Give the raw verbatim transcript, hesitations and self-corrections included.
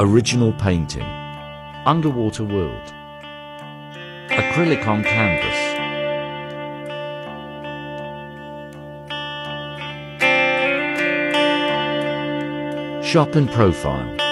Original painting. Underwaterworld. Acrylic on canvas. Sharpen profile.